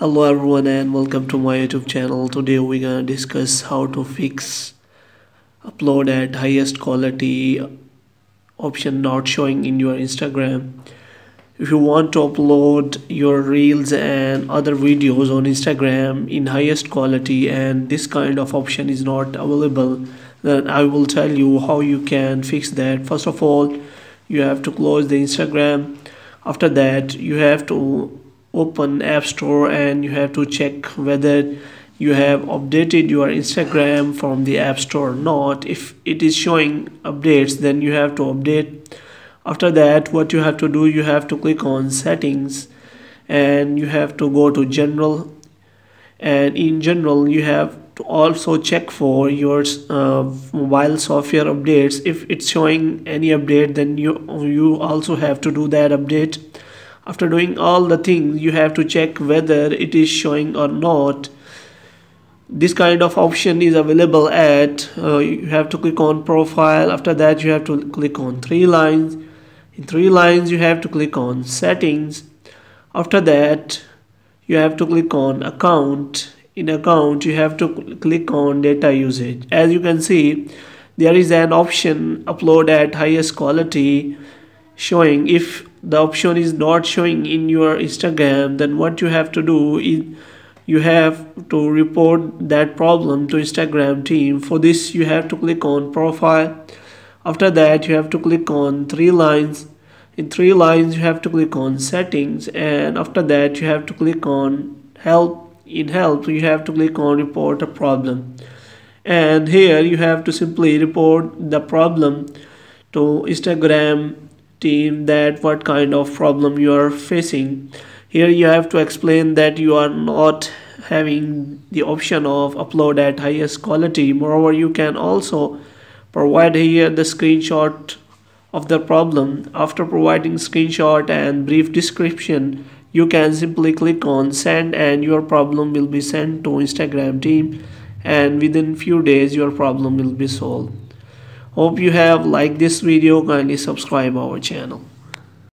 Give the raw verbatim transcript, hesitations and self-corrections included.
Hello everyone and welcome to my YouTube channel. Today we're gonna discuss how to fix upload at highest quality option not showing in your Instagram. If you want to upload your reels and other videos on Instagram in highest quality and this kind of option is not available, then I will tell you how you can fix that. First of all, you have to close the Instagram. After that, you have to open App Store and you have to check whether you have updated your Instagram from the App Store or not. If it is showing updates, then you have to update. After that, what you have to do, you have to click on settings and you have to go to general, and in general you have to also check for your uh, mobile software updates. If it's showing any update, then you you also have to do that update. After doing all the things, you have to check whether it is showing or not. This kind of option is available at uh, you have to click on profile. After that, you have to click on three lines. In three lines, you have to click on settings. After that, you have to click on account. In account, you have to click on data usage. As you can see, there is an option upload at highest quality showing. If the option is not showing in your Instagram, then what you have to do is you have to report that problem to Instagram team. For this, you have to click on profile. After that, you have to click on three lines. In three lines, you have to click on settings, and after that you have to click on help. In help, you have to click on report a problem, and here you have to simply report the problem to Instagram team, that what kind of problem you are facing. Here you have to explain that you are not having the option of upload at highest quality. Moreover, you can also provide here the screenshot of the problem. After providing screenshot and brief description, you can simply click on send and your problem will be sent to Instagram team, and within few days your problem will be solved. Hope you have liked this video. Kindly subscribe our channel.